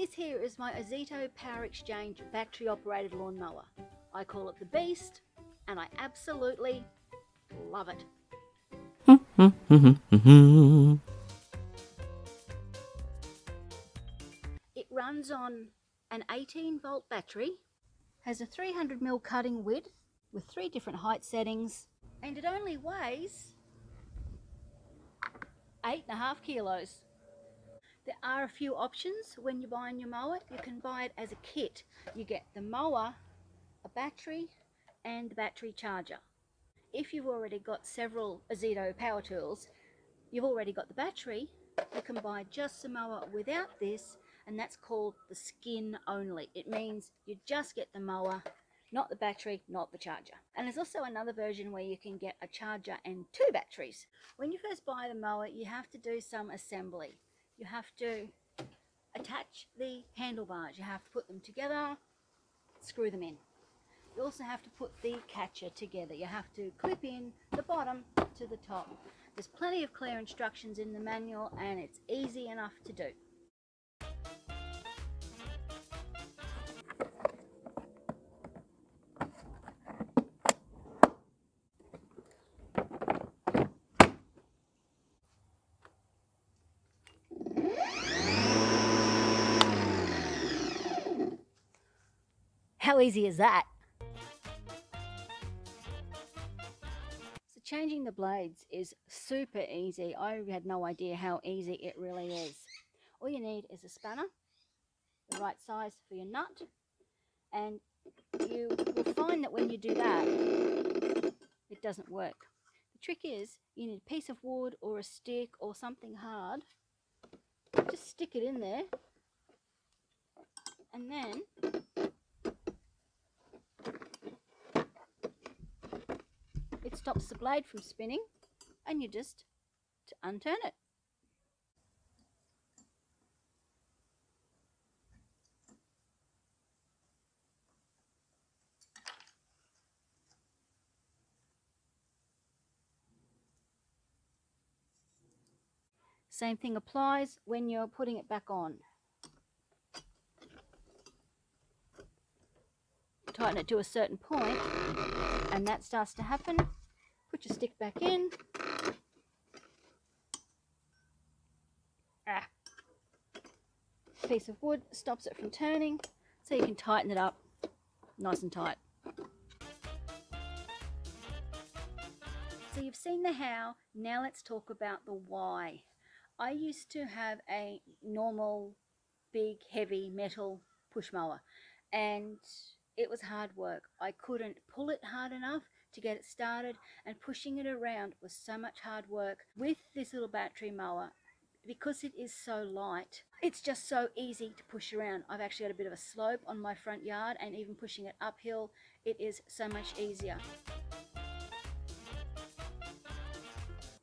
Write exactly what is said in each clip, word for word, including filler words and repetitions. This here is my Ozito Power Exchange battery operated lawnmower. I call it the Beast and I absolutely love it. It runs on an eighteen volt battery, has a three hundred mil cutting width with three different height settings, and it only weighs eight and a half kilos. There are a few options when you're buying your mower. You can buy it as a kit. You get the mower, a battery and the battery charger. If you've already got several Ozito power tools, you've already got the battery, you can buy just the mower without this, and that's called the skin only. It means you just get the mower, not the battery, not the charger. And there's also another version where you can get a charger and two batteries. When you first buy the mower, you have to do some assembly. You have to attach the handlebars, you have to put them together, screw them in. You also have to put the catcher together. You have to clip in the bottom to the top. There's plenty of clear instructions in the manual and it's easy enough to do. How easy is that? So changing the blades is super easy. I had no idea how easy it really is. All you need is a spanner, the right size for your nut, and you will find that when you do that, it doesn't work. The trick is you need a piece of wood or a stick or something hard. Just stick it in there, and then it stops the blade from spinning and you just unturn it. Same thing applies when you're putting it back on. Tighten it to a certain point and that starts to happen. Put your stick back in. Ah. Piece of wood stops it from turning, so you can tighten it up nice and tight. So you've seen the how, now let's talk about the why. I used to have a normal, big, heavy metal push mower and it was hard work. I couldn't pull it hard enough to get it started, and pushing it around was so much hard work. With this little battery mower, because it is so light, it's just so easy to push around. I've actually got a bit of a slope on my front yard, and even pushing it uphill, it is so much easier.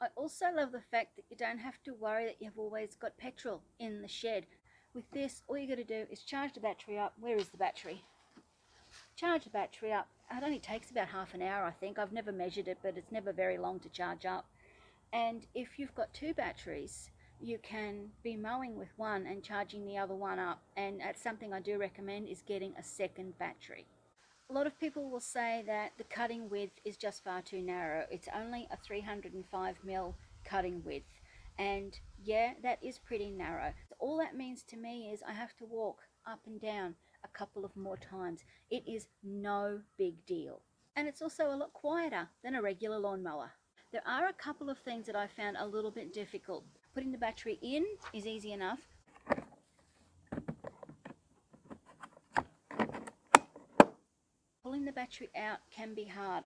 I also love the fact that you don't have to worry that you've always got petrol in the shed. With this, all you got to do is charge the battery up. Where is the battery? Charge the battery up. It only takes about half an hour, I think. I've never measured it, but it's never very long to charge up. And if you've got two batteries, you can be mowing with one and charging the other one up. And that's something I do recommend, is getting a second battery. A lot of people will say that the cutting width is just far too narrow. It's only a three hundred and five mil cutting width. And yeah, that is pretty narrow. All that means to me is I have to walk up and down a couple of more times. It is no big deal. And it's also a lot quieter than a regular lawnmower. There are a couple of things that I found a little bit difficult. Putting the battery in is easy enough. Pulling the battery out can be hard.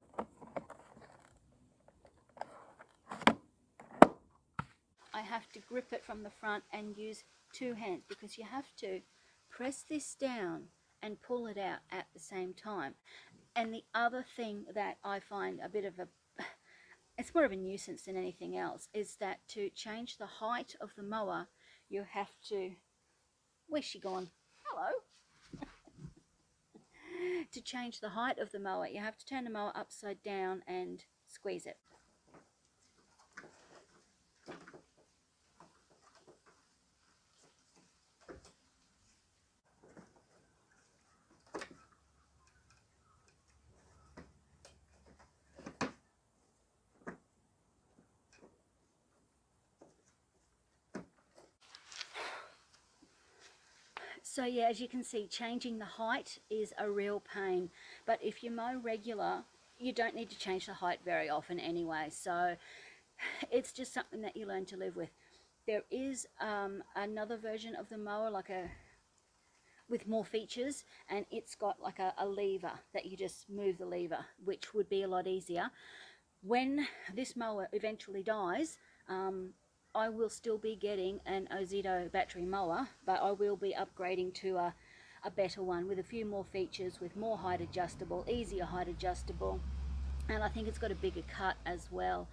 I have to grip it from the front and use two hands because you have to press this down and pull it out at the same time. And the other thing that I find a bit of a, it's more of a nuisance than anything else, is that to change the height of the mower, you have to, where's she gone? Hello. To change the height of the mower, you have to turn the mower upside down and squeeze it. So yeah, as you can see, changing the height is a real pain, but if you mow regular, you don't need to change the height very often anyway, so it's just something that you learn to live with. There is um, another version of the mower, like a with more features, and it's got like a, a lever that you just move the lever, which would be a lot easier. When this mower eventually dies, um, I will still be getting an Ozito battery mower, but I will be upgrading to a, a better one with a few more features, with more height adjustable, easier height adjustable, and I think it's got a bigger cut as well.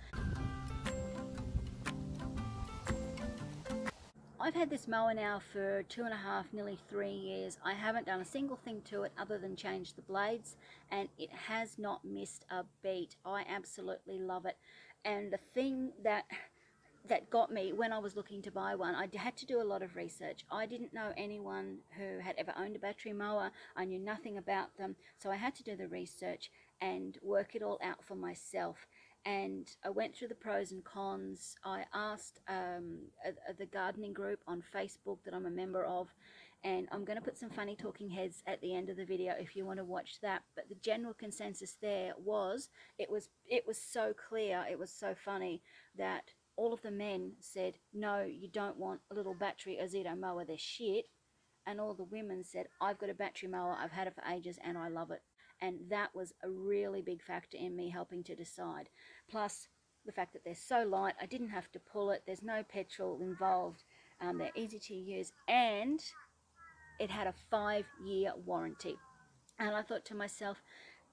I've had this mower now for two and a half, nearly three years. I haven't done a single thing to it other than change the blades, and it has not missed a beat. I absolutely love it. And the thing that that got me when I was looking to buy one, I had to do a lot of research. I didn't know anyone who had ever owned a battery mower. I knew nothing about them, so I had to do the research and work it all out for myself. And I went through the pros and cons. I asked um, a, a, the gardening group on Facebook that I'm a member of, and I'm going to put some funny talking heads at the end of the video if you want to watch that. But the general consensus there was it was it was so clear, it was so funny, that all of the men said, "No, you don't want a little battery Ozito mower, they're shit." And all the women said, "I've got a battery mower, I've had it for ages and I love it." And that was a really big factor in me helping to decide. Plus, the fact that they're so light, I didn't have to pull it, there's no petrol involved, um, they're easy to use, and it had a five-year warranty. And I thought to myself,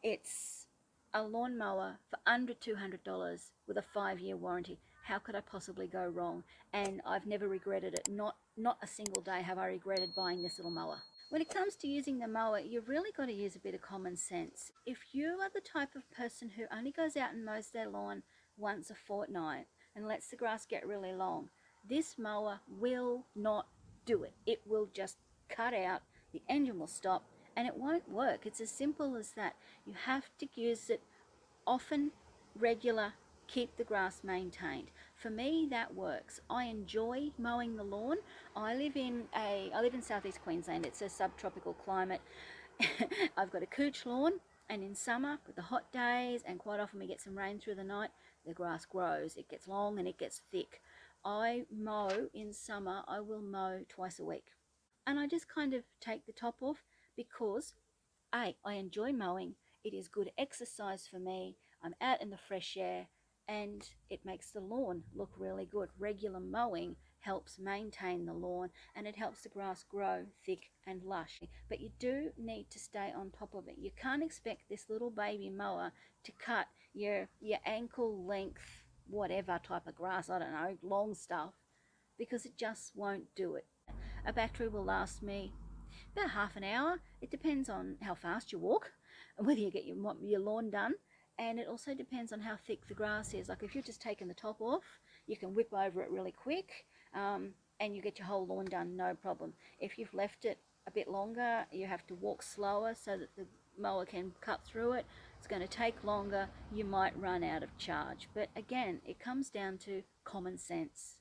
it's a lawnmower for under two hundred dollars with a five-year warranty. How could I possibly go wrong? And I've never regretted it. Not, not a single day have I regretted buying this little mower. When it comes to using the mower, you've really got to use a bit of common sense. If you are the type of person who only goes out and mows their lawn once a fortnight and lets the grass get really long, this mower will not do it. It will just cut out, the engine will stop, and it won't work. It's as simple as that. You have to use it often, regular, keep the grass maintained. For me, that works. I enjoy mowing the lawn. I live in a I live in southeast Queensland. It's a subtropical climate. I've got a couch lawn, and in summer, with the hot days, and quite often we get some rain through the night, the grass grows. It gets long and it gets thick. I mow in summer. I will mow twice a week, and I just kind of take the top off because A, I enjoy mowing. It is good exercise for me. I'm out in the fresh air, and it makes the lawn look really good. Regular mowing helps maintain the lawn, and it helps the grass grow thick and lush. But you do need to stay on top of it. You can't expect this little baby mower to cut your, your ankle length, whatever type of grass, I don't know, long stuff, because it just won't do it. A battery will last me about half an hour. It depends on how fast you walk and whether you get your, your lawn done. And it also depends on how thick the grass is. Like if you're just taking the top off, you can whip over it really quick, um, and you get your whole lawn done, no problem. If you've left it a bit longer, you have to walk slower so that the mower can cut through it. It's going to take longer. You might run out of charge. But again, it comes down to common sense.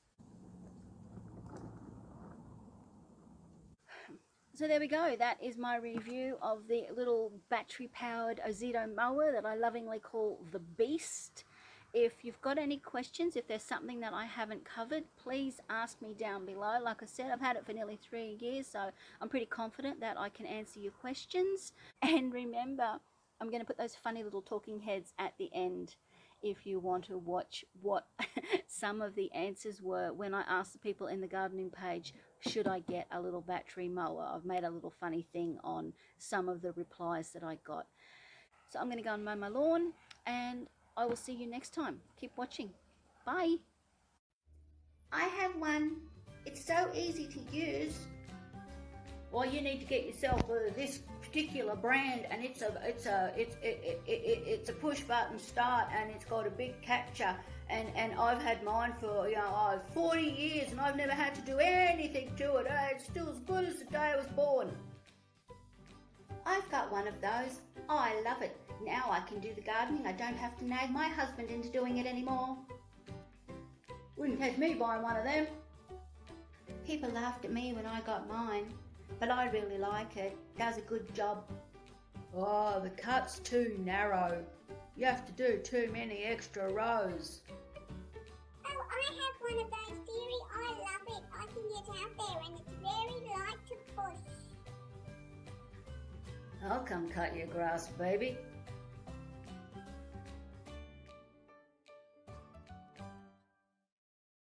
So there we go, that is my review of the little battery powered Ozito mower that I lovingly call the Beast. If you've got any questions, if there's something that I haven't covered, please ask me down below. Like I said, I've had it for nearly three years, so I'm pretty confident that I can answer your questions. And remember, I'm going to put those funny little talking heads at the end if you want to watch what some of the answers were when I asked the people in the gardening page, should I get a little battery mower? I've made a little funny thing on some of the replies that I got. So I'm going to go and mow my lawn, and I will see you next time. Keep watching. Bye. I have one. It's so easy to use. Well, you need to get yourself uh, this particular brand, and it's a it's a it's it, it, it, it's a push button start, and it's got a big capture, and and I've had mine for, you know, forty years, and I've never had to do anything to it. It's still as good as the day I was born. I've got one of those. I love it. Now I can do the gardening. I don't have to nag my husband into doing it anymore. Wouldn't catch me buying one of them. People laughed at me when I got mine. but I really like it. It does a good job. Oh, the cut's too narrow. You have to do too many extra rows. Oh, I have one of those, dearie. I love it. I can get out there and it's very light to push. I'll come cut your grass, baby.